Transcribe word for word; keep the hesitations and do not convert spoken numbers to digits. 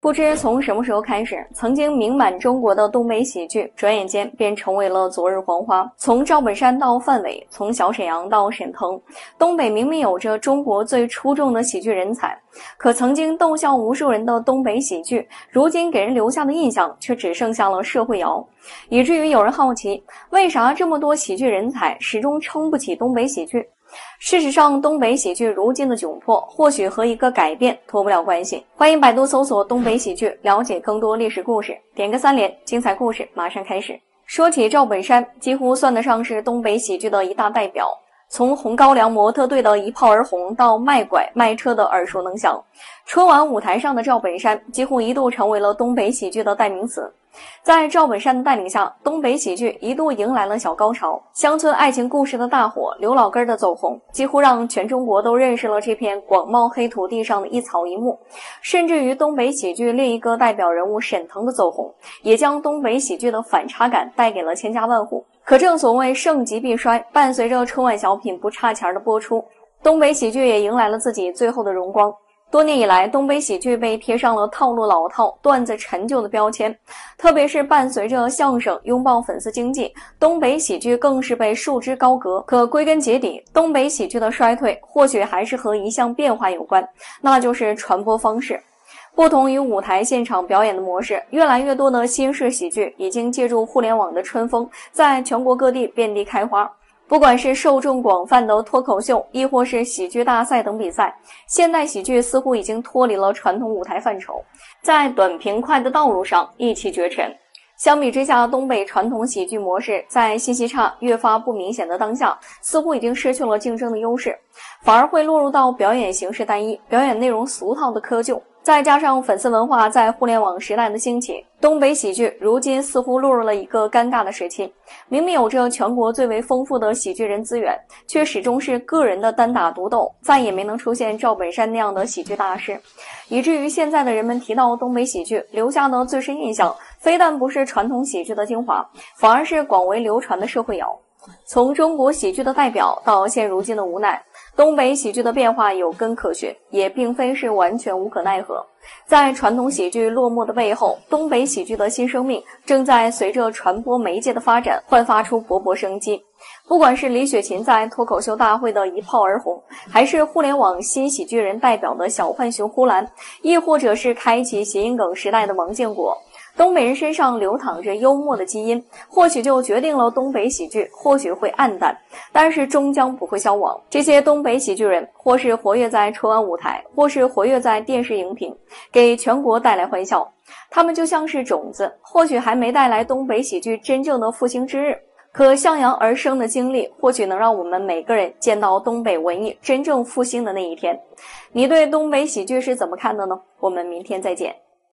不知从什么时候开始，曾经名满中国的东北喜剧，转眼间便成为了昨日黄花。从赵本山到范伟，从小沈阳到沈腾，东北明明有着中国最出众的喜剧人才，可曾经逗笑无数人的东北喜剧，如今给人留下的印象却只剩下了社会摇。以至于有人好奇，为啥这么多喜剧人才始终撑不起东北喜剧？事实上，东北喜剧如今的窘迫，或许和一个改变脱不了关系。欢迎百度搜索东北喜剧，了解更多历史故事。点个三连，精彩故事马上开始。说起赵本山，几乎算得上是东北喜剧的一大代表。从红高粱模特队的一炮而红到卖拐卖车的耳熟能详，春晚舞台上的赵本山几乎一度成为了东北喜剧的代名词。在赵本山的带领下，东北喜剧一度迎来了小高潮，乡村爱情故事的大火，刘老根的走红，几乎让全中国都认识了这片广袤黑土地上的一草一木。甚至于东北喜剧另一个代表人物沈腾的走红，也将东北喜剧的反差感带给了千家万户。可正所谓盛极必衰，伴随着春晚小品不差钱的播出，东北喜剧也迎来了自己最后的荣光。多年以来，东北喜剧被贴上了套路老套、段子陈旧的标签，特别是伴随着相声拥抱粉丝经济，东北喜剧更是被束之高阁。可归根结底，东北喜剧的衰退或许还是和一项变化有关，那就是传播方式。不同于舞台现场表演的模式，越来越多的新式喜剧已经借助互联网的春风，在全国各地遍地开花。不管是受众广泛的脱口秀，亦或是喜剧大赛等比赛，现代喜剧似乎已经脱离了传统舞台范畴，在短平快的道路上一骑绝尘。相比之下，东北传统喜剧模式在信息差越发不明显的当下，似乎已经失去了竞争的优势，反而会落入到表演形式单一、表演内容俗套的窠臼。再加上粉丝文化在互联网时代的兴起，东北喜剧如今似乎落入了一个尴尬的时期。明明有着全国最为丰富的喜剧人资源，却始终是个人的单打独斗，再也没能出现赵本山那样的喜剧大师。以至于现在的人们提到东北喜剧，留下的最深印象，非但不是传统喜剧的精华，反而是广为流传的社会摇。从中国喜剧的代表到现如今的无奈，东北喜剧的变化有根可循，也并非是完全无可奈何。在传统喜剧落寞的背后，东北喜剧的新生命正在随着传播媒介的发展焕发出勃勃生机。不管是李雪琴在脱口秀大会的一炮而红，还是互联网新喜剧人代表的小浣熊呼兰，亦或者是开启谐音梗时代的王建国，东北人身上流淌着幽默的基因，或许就决定了东北喜剧或许会黯淡，但是终将不会消亡。这些东北喜剧人或是活跃在春晚舞台，或是活跃在电视荧屏，给全国带来欢笑。他们就像是种子，或许还没带来东北喜剧真正的复兴之日，可向阳而生的经历，或许能让我们每个人见到东北文艺真正复兴的那一天。你对东北喜剧是怎么看的呢？我们明天再见。